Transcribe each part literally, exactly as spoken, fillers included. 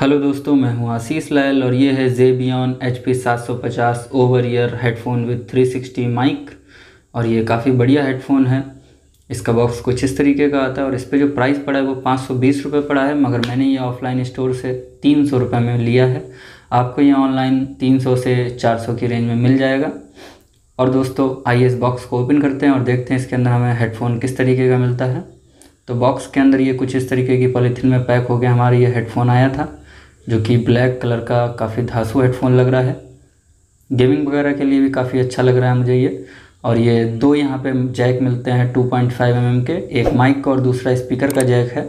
Hello दोस्तों, मैं हूं आशीष लायल और ये है Zebion H P सात सौ पचास over ear headphone with three sixty mic. और ये काफ़ी बढ़िया हेडफोन है। इसका बॉक्स कुछ इस तरीके का आता है और इस पर जो प्राइस पड़ा है वो पाँच सौ बीस रुपये पड़ा है, मगर मैंने ये ऑफ़लाइन स्टोर से तीन सौ रुपये में लिया है। आपको ये ऑनलाइन तीन सौ से चार सौ की रेंज में मिल जाएगा। और दोस्तों, आइए इस बॉक्स को ओपन करते हैं और देखते हैं इसके अंदर हमें हेडफोन किस तरीके का मिलता है। तो बॉक्स के अंदर ये कुछ इस तरीके की पॉलीथीन में पैक हो गया हमारा ये हेडफोन आया था, जो कि ब्लैक कलर का काफ़ी धांसू हेडफोन लग रहा है। गेमिंग वगैरह के लिए भी काफ़ी अच्छा लग रहा है मुझे ये। और ये दो यहाँ पे जैक मिलते हैं two point five m m के, एक माइक का और दूसरा स्पीकर का जैक है।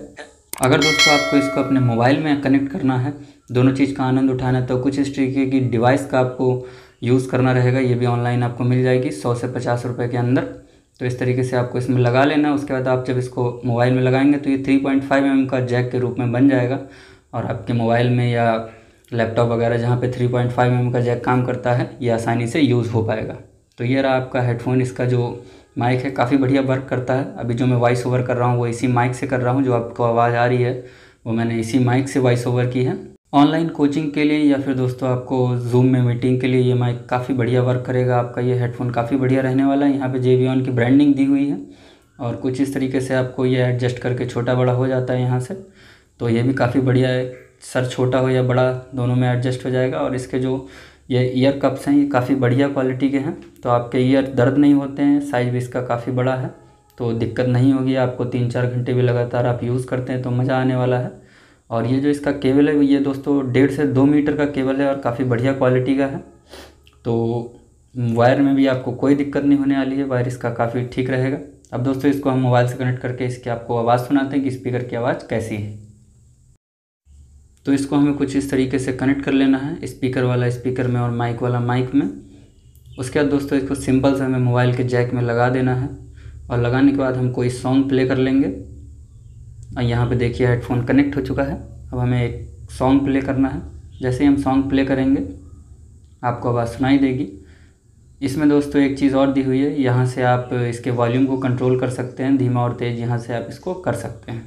अगर दोस्तों आपको इसको अपने मोबाइल में कनेक्ट करना है, दोनों चीज़ का आनंद उठाना है, तो कुछ इस तरीके की डिवाइस का आपको यूज़ करना रहेगा। ये भी ऑनलाइन आपको मिल जाएगी सौ से पचास रुपये के अंदर। तो इस तरीके से आपको इसमें लगा लेना। उसके बाद आप जब इसको मोबाइल में लगाएंगे तो ये three point five m m का जैक के रूप में बन जाएगा और आपके मोबाइल में या लैपटॉप वगैरह जहाँ पे three point five m m का जैक काम करता है, ये आसानी से यूज़ हो पाएगा। तो ये रहा आपका हेडफोन। इसका जो माइक है काफ़ी बढ़िया वर्क करता है। अभी जो मैं वॉइस ओवर कर रहा हूँ वो इसी माइक से कर रहा हूँ। जो आपको आवाज़ आ रही है वो मैंने इसी माइक से वॉइस ओवर की है। ऑनलाइन कोचिंग के लिए या फिर दोस्तों आपको जूम में मीटिंग के लिए ये माइक काफ़ी बढ़िया वर्क करेगा। आपका ये हेडफोन काफ़ी बढ़िया रहने वाला है। यहाँ पर Zebion की ब्रांडिंग दी हुई है और कुछ इस तरीके से आपको ये एडजस्ट करके छोटा बड़ा हो जाता है यहाँ से। तो ये भी काफ़ी बढ़िया है, सर छोटा हो या बड़ा दोनों में एडजस्ट हो जाएगा। और इसके जो ये ईयर कप्स हैं ये काफ़ी बढ़िया क्वालिटी के हैं, तो आपके ईयर दर्द नहीं होते हैं। साइज़ भी इसका काफ़ी बड़ा है तो दिक्कत नहीं होगी आपको। तीन चार घंटे भी लगातार आप यूज़ करते हैं तो मज़ा आने वाला है। और ये जो इसका केबल है ये दोस्तों डेढ़ से दो मीटर का केबल है और काफ़ी बढ़िया क्वालिटी का है। तो वायर में भी आपको कोई दिक्कत नहीं होने वाली है, वायर इसका काफ़ी ठीक रहेगा। अब दोस्तों इसको हम मोबाइल से कनेक्ट करके इसकी आपको आवाज़ सुनाते हैं कि स्पीकर की आवाज़ कैसी है। तो इसको हमें कुछ इस तरीके से कनेक्ट कर लेना है, स्पीकर वाला स्पीकर में और माइक वाला माइक में। उसके बाद दोस्तों इसको सिंपल से हमें मोबाइल के जैक में लगा देना है और लगाने के बाद हम कोई सॉन्ग प्ले कर लेंगे। और यहाँ पे देखिए हेडफोन कनेक्ट हो चुका है। अब हमें एक सॉन्ग प्ले करना है। जैसे ही हम सॉन्ग प्ले करेंगे आपको आवाज़ सुनाई देगी। इसमें दोस्तों एक चीज़ और दी हुई है, यहाँ से आप इसके वॉल्यूम को कंट्रोल कर सकते हैं, धीमा और तेज़ यहाँ से आप इसको कर सकते हैं।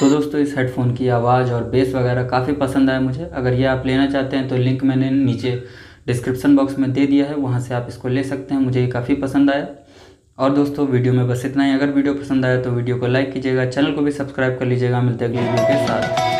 तो दोस्तों इस हेडफोन की आवाज़ और बेस वगैरह काफ़ी पसंद आया मुझे। अगर ये आप लेना चाहते हैं तो लिंक मैंने नीचे डिस्क्रिप्शन बॉक्स में दे दिया है, वहाँ से आप इसको ले सकते हैं। मुझे ये काफ़ी पसंद आया। और दोस्तों वीडियो में बस इतना ही। अगर वीडियो पसंद आया तो वीडियो को लाइक कीजिएगा, चैनल को भी सब्सक्राइब कर लीजिएगा। मिलते हैं अगले वीडियो के साथ।